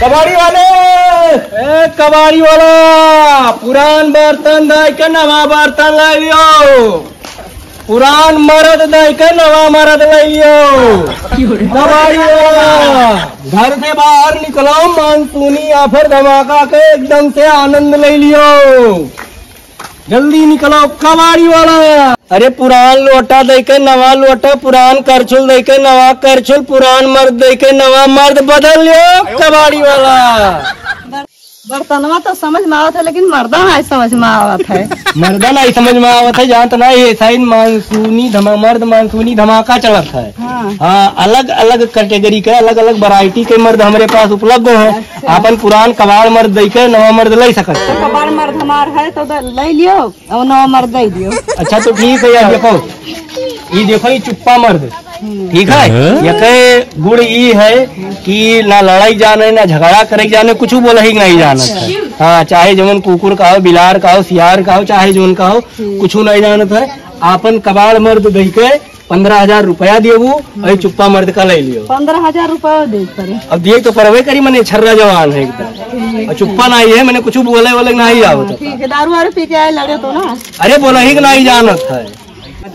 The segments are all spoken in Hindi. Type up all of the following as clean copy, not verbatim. कबाड़ी वाले, ए कबाड़ी वाला, पुरान बर्तन दाई के नवा बर्तन लाई लियो, पुरान मरद दाई के नवा मरद लाई लियो। कबाड़ी वाला, घर से बाहर निकलो, मानसूनी या फिर धमाका के एकदम से आनंद ले लियो, जल्दी निकलो कबाड़ी वाला। अरे पुरान लोटा दे के नवा लोटा, पुरान करछुल दे के नवा करछुल, पुरान मर्द दे के नवा मर्द, बदल लियो कबाड़ी वाला। बर्तनवा तो समझ में आवत है, लेकिन मर्दा नहीं समझ में आवत है। मर्दा नहीं समझ में आवत है, जहाँ तना मानसूनी मर्द मानसूनी धमाका चलत है। हाँ, अलग अलग कैटेगरी के अलग अलग वैरायटी के मर्द हमारे पास उपलब्ध है। अपन पुरान कबाड़ मर्द दे के नवा मर्द ले सकते हैं। कबाड़ मर्द हमार है तो ले लियो और नवा मर्द दे दियो। अच्छा तो ठीक है, यार देखो ये, देखो ये चुप्पा मर्द, ठीक है। ये गुड़ ये है कि ना लड़ाई जाने ना झगड़ा करे जाने, कुछ बोला ही नहीं जाना था। हाँ, चाहे जमन कुकुर का हो, बिलार का हो, सियार का हो, चाहे जोन का हो, कुछ नहीं जाना था। आपन कबाड़ मर्द दे के 15,000 रुपया देबू और चुप्पा मर्द का ले लियो। 15,000 रुपया दे करे, अब दिए तो परवे करी, मैंने छर्रा जवान है एकदम, और चुप्पा नहीं है, मैंने कुछ बोले वाले नहीं आवत। दारू वारू पी के आए लड़े तो ना, अरे बोला ही नहीं जानत है।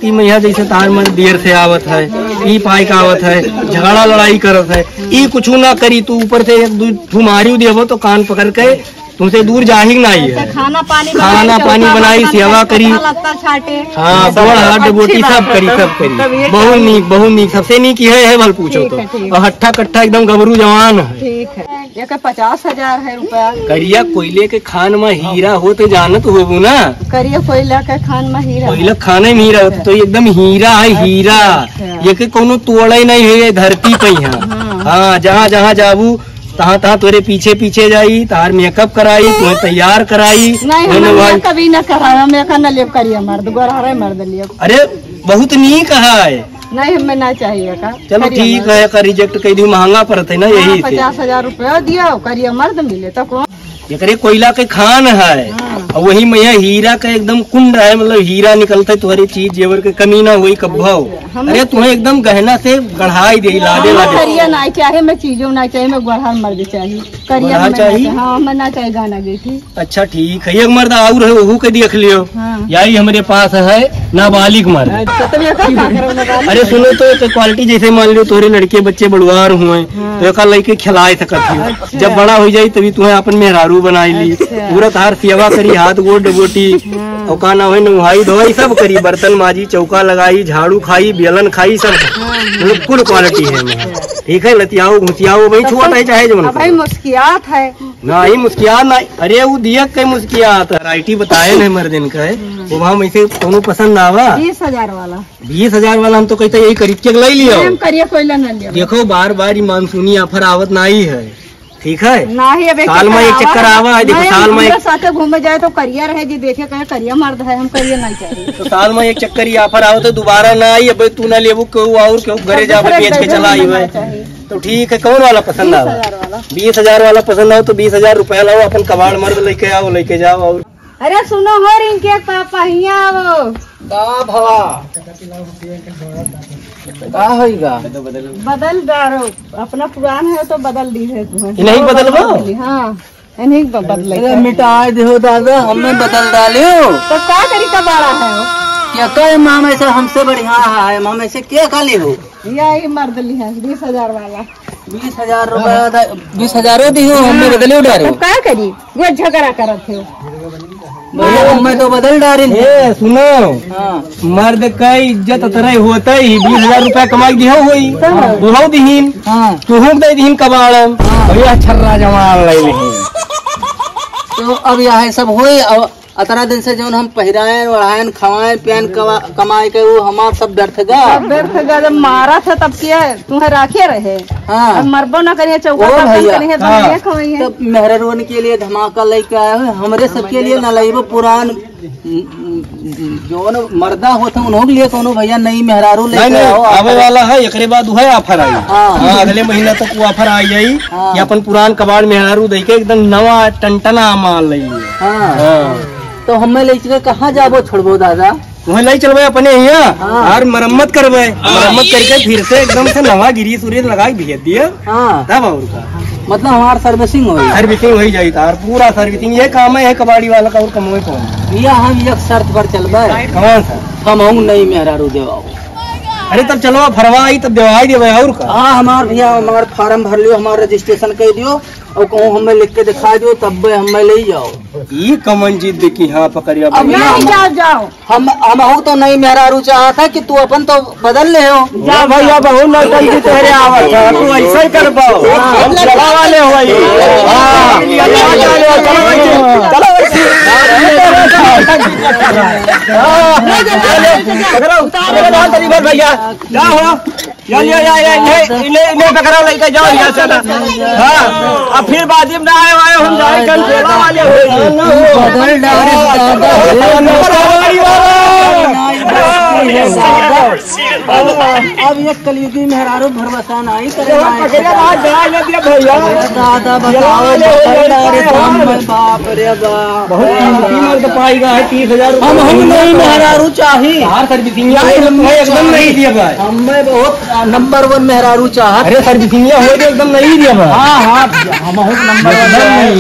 ती मैया जैसे तार मन देर से आवत है, ई पाई का आवत है, झगड़ा लड़ाई करत है, ई कुछ ना करी तू ऊपर से तू मारियो देवो तो कान पकड़ के तुमसे दूर जाही नहीं है। खाना पानी बनाई, सेवा करी, हाँ बड़ हाथ बोटी सब करी, बहुत नीक सबसे नीक है भल पूछो तो। और हट्ठा कट्ठा एकदम गबरू जवान है। 50,000 है रुपया। करिया कोयले के खान में हीरा हो तो जानत होबू ना, करिया कोयला के खान में हीरा, कोयला खाने में हीरा होता तो एकदम हीरा है हीरा। ये कोनो तोड़े नहीं है धरती पे। हाँ, जहाँ जाबू तहाँ तोरे पीछे जाई, तार मेकअप कराई, तुम्हें तैयार कराई। नहीं कभी न कराया मेकअप, न लेप करिया मर्द गोरा मर्द लियो। अरे बहुत नहीं कहा है, नहीं हमें ना चाहिए का। चलो ठीक है, का रिजेक्ट कर दी, महंगा पड़ता है ना, यही 50,000 रुपया दिया करिया मर्द मिले तो कौन। ये कोयला के खान है और वही मैया हीरा का एकदम कुंड है, मतलब हीरा निकलता है, तुम्हारी चीज जेवर के कमी ना हुई कब्बा हो। अरे तुम्हें एकदम गहना से गढ़ाई दे लादे। करिया ना चाहे, मैं चीजों ना चाहिए, मैं गढ़ा मर्द चाहिए, करिया चाहिए। हाँ, मैं ना चाहिए गाना बेटी। अच्छा ठीक है, एक मर्द और है वह के देख लियो, यही हमारे पास है नाबालिग मर्द। अरे सुनो तो क्वालिटी, जैसे मान लो तुम्हारे लड़के बच्चे बड़ुआर हुए तो एक लड़के खिलाए सकती, जब बड़ा हो जाये तभी तुम्हें अपन मेहरारू बनाई ली, पूरा तार सेवा करी, हाथ गोड़ डबोटी और काना हुए नुहाई धोई सब करी, बर्तन माजी, चौका लगाई, झाड़ू खाई, बेलन खाई, सब बिल्कुल क्वालिटी है। ठीक है, लतियाओ घुसियाओ भाई छोटा है, चाहे जो भाई मुस्कियात है ना ही मुस्कियात ना। अरे वो दिया कई मुस्कियात वैरायटी बताए न मर्दिन का है, वो वहाँ वैसे कोनो पसंद आवा। 20,000 वाला, 20,000 वाला हम तो कहते यही करीब के ले लिया। देखो बार बार मानसूनी ऑफर आवत नहीं है, ठीक है ना ही। अब साल में एक चक्कर आवा है, देखो साल में साथ घूमे जाए तो करिया रहे जी, देखे कहे करिया मर्द है, हम करिया नहीं चाहिए। तो साल में एक चक्कर ही ऑफर आओ तो दोबारा ना आई। अब तू ना लेबू क्यों और क्यों घरे जा बेच के चला आई तो ठीक है। कौन वाला पसंद आओ? 20,000 वाला पसंद आओ तो 20,000 रुपया लाओ, अपन कबाड़ मर्द लेके आओ, लेके जाओ। और अरे सुनो हो रिंके पापा हिया बदल डारो, अपना पुरान है तो बदल दी है, नहीं बदल बो। हाँ नहीं बदल, मिटा दो दादा, हमें बदल डालियो तो क्या करी। कबाड़ा है क्या कहे मामा, ऐसा हमसे बढ़िया है मामा, ऐसे क्या खा ले हो। यही मर्द ली है 20,000 वाला, 20,000 रुपया 20,000 दी हो, हमें बदलियो डारो क्या करी, वो झगड़ा करते हो मैं तो बदल डाली। सुनो मर्द का इज्जत तरह होता ही, 20,000 रुपया कमा दिया हुई बुढ़ाऊ दीन, तुहू दे दीन कबाड़म और यह छर्रा जवान ले नहीं। तो अब यह सब हुई, अब 18 दिन से जो हम पहिराए ओढ़ायन खवाए पियान कमाए के वो हमार सब व्यर्थ गा। जब मारा था तब किया तुम्हें राखे रहे। हाँ, मरबो ना करिए, चौका तो मेहरवान के लिए धमाका लेके आये हुए, हमारे सबके लिए न लाइबो। पुरान जो मर्दा होते उन्हों के लिए कोनो भैया नहीं मेहरारू लेके आओ, आवे वाला है। एक बाद है ऑफर आई, अगले महीना तक वो ऑफर आई जाई कि अपन पुरान कबाड़ मेहरारू दे के एकदम नवा टनटना माल ले। तो हमें लेके कहाँ जाबो छोड़बो दादा? वहाँ नहीं चलवाए अपने यहाँ और मरम्मत करवाए, मरम्मत करके फिर से एकदम से नवा गिरी सूर्य लगा भेज दिया तब और मतलब हमारा सर्विसिंग हो सर्विसिंग हो ही जाए तार पूरा सर्विसिंग। ये काम है कबाड़ी वाला का और कमोए कौन भैया हम एक शर्त पर चलवाए कौन सा कमाऊ नहीं मेरा रू देवा। अरे तब चलो भरवा आई तब देवाई देवा और हाँ हमारे भैया हमारे फार्म भर लियो हमारे रजिस्ट्रेशन कर दियो और कहूँ हमें लिख के दिखा दो तब हमें ले जाओ। ये कमन जीत देखी हाँ पकड़िया जाओ हम हो तो नहीं मेरा रू चाह था कि तू अपन तो बदल ले हो जा भैया बहु ना जल्दी तेरे आवत है तू ऐसा ही कर पाओ हम चला वाले हो चलो भैया जाओ या या या इन्हें पकड़ो लेके जाओ यहाँ से ना हाँ अब फिर बाजी में ना आए आए हम जाए कल सेवा वाले हुए बदल डाले अब ये कलयुगी मेहरारू भरवसान आई दादा बाप रे बाप बहुत पाएगा है 30,000 हम नहीं मेहरारू चाहिए एकदम नहीं दिया हमें बहुत नंबर वन मेहरारू चाह अरे सर्विसिंग हो एकदम नहीं दिया हाँ हाँ हम नंबर वन नहीं।